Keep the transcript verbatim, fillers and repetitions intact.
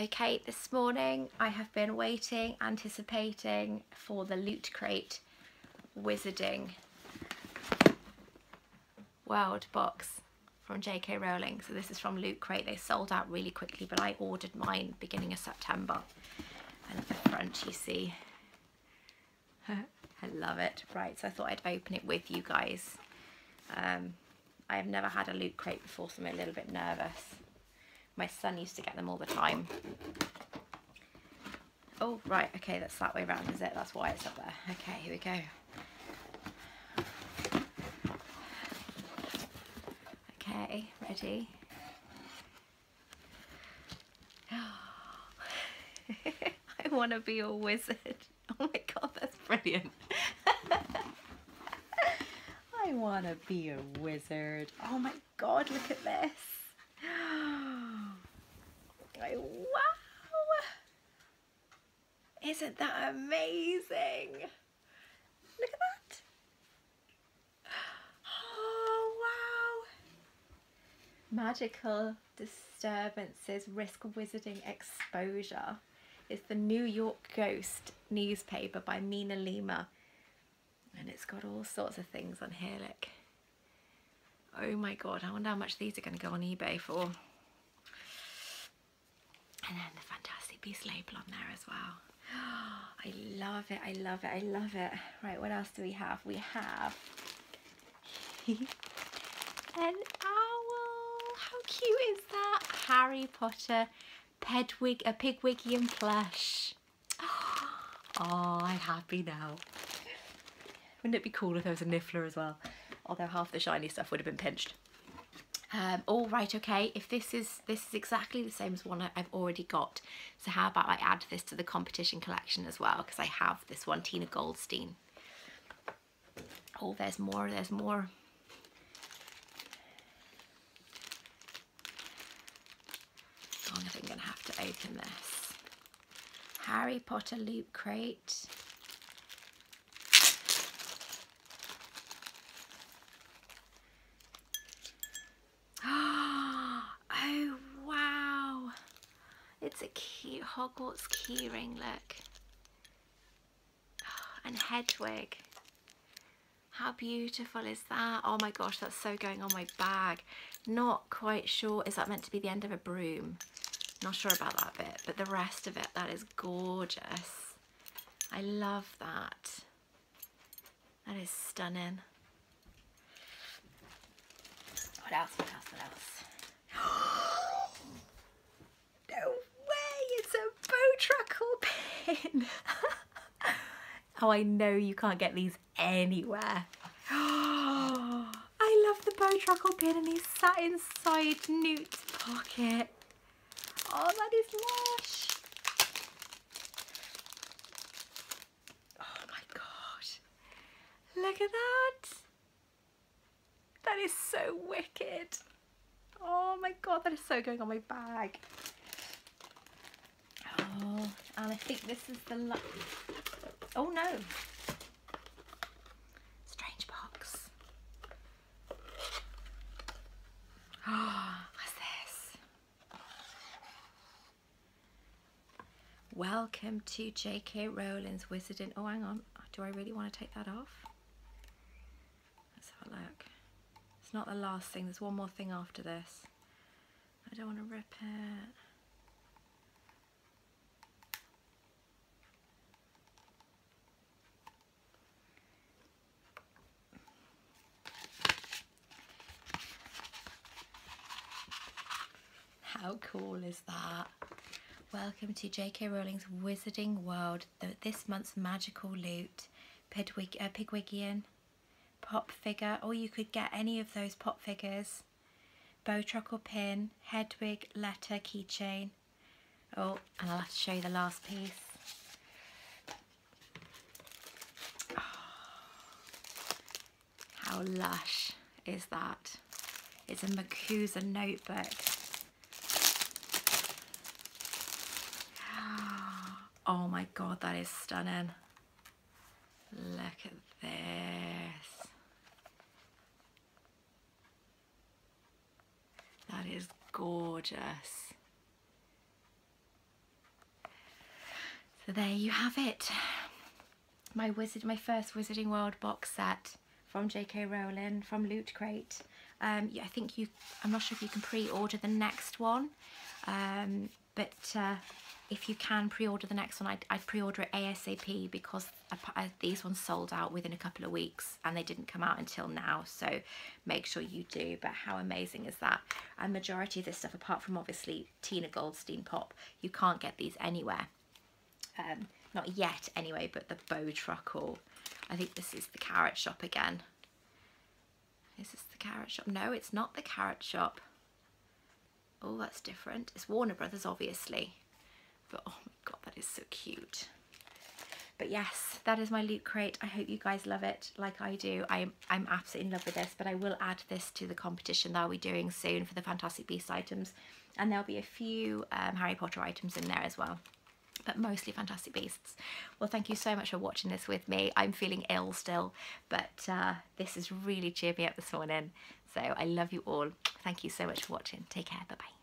Okay, this morning I have been waiting, anticipating for the Loot Crate Wizarding World box from J K Rowling. So this is from Loot Crate. They sold out really quickly, but I ordered mine beginning of September. And at the front you see, I love it. Right, so I thought I'd open it with you guys. Um, I have never had a Loot Crate before, so I'm a little bit nervous. My son used to get them all the time. Oh, right, okay, that's that way around, is it? That's why it's up there. Okay, here we go. Okay, ready? I want to be a wizard. Oh my God, that's brilliant. I want to be a wizard. Oh my God, look at this. Wow! Isn't that amazing? Look at that. Oh, wow. Magical disturbances, risk wizarding exposure. It's the New York Ghost newspaper by Mina Lima. And it's got all sorts of things on here, look. Oh my God, I wonder how much these are going to go on eBay for. And then the Fantastic Beast label on there as well. Oh, I love it, I love it, I love it. Right, what else do we have? We have an owl. How cute is that? Harry Potter Pidwig, a Pigwigian plush. Oh, I'm happy now. Wouldn't it be cool if there was a Niffler as well? Although half the shiny stuff would have been pinched. Um, all right, okay, if this is this is exactly the same as one I've already got, so how about I add this to the competition collection as well, because I have this one, Tina Goldstein. Oh, there's more, there's more. Oh, I think I'm going to have to open this. Harry Potter Loot Crate. It's a cute Hogwarts keyring, look. And Hedwig. How beautiful is that? Oh my gosh, that's so going on my bag. Not quite sure, is that meant to be the end of a broom? Not sure about that bit, but the rest of it, that is gorgeous. I love that. That is stunning. What else, what else, what else? No. It's a Bowtruckle pin. Oh, I know you can't get these anywhere. Oh, I love the Bowtruckle pin, and he's sat inside Newt's pocket. Oh, that is lush. Oh my God. Look at that. That is so wicked. Oh my God, that is so going on my bag. Oh, and I think this is the last. Oh no! Strange box. Oh, what's this? Welcome to J K Rowling's Wizarding. Oh, hang on. Do I really want to take that off? Let's have a look. It's not the last thing. There's one more thing after this. I don't want to rip it. How cool is that? Welcome to J K Rowling's Wizarding World. This month's magical loot. Pidwig, uh, Pigwigian pop figure. Or you could get any of those pop figures. Bowtruckle pin. Hedwig letter keychain. Oh, and I'll have to show you the last piece. Oh, how lush is that? It's a MACUSA notebook. Oh my God, that is stunning. Look at this. That is gorgeous. So there you have it. My wizard, my first Wizarding World box set from J K Rowling, from Loot Crate. Um, yeah, I think you, I'm not sure if you can pre-order the next one, um, but uh, if you can pre-order the next one, I'd, I'd pre-order it ASAP, because I, I, these ones sold out within a couple of weeks and they didn't come out until now, so make sure you do. But how amazing is that? And majority of this stuff, apart from obviously Tina Goldstein pop, you can't get these anywhere. Um, not yet anyway, but the Bowtruckle. I think this is the carrot shop again. Is this the carrot shop? No, it's not the carrot shop. Oh, that's different. It's Warner Brothers, obviously. But oh my god, that is so cute. But yes, that is my Loot Crate. I hope you guys love it like I do. I'm, I'm absolutely in love with this, but I will add this to the competition that I'll be doing soon for the Fantastic Beasts items. And there'll be a few um, Harry Potter items in there as well, but mostly Fantastic Beasts. Well, thank you so much for watching this with me. I'm feeling ill still, but uh, this has really cheered me up this morning. So I love you all. Thank you so much for watching. Take care. Bye-bye.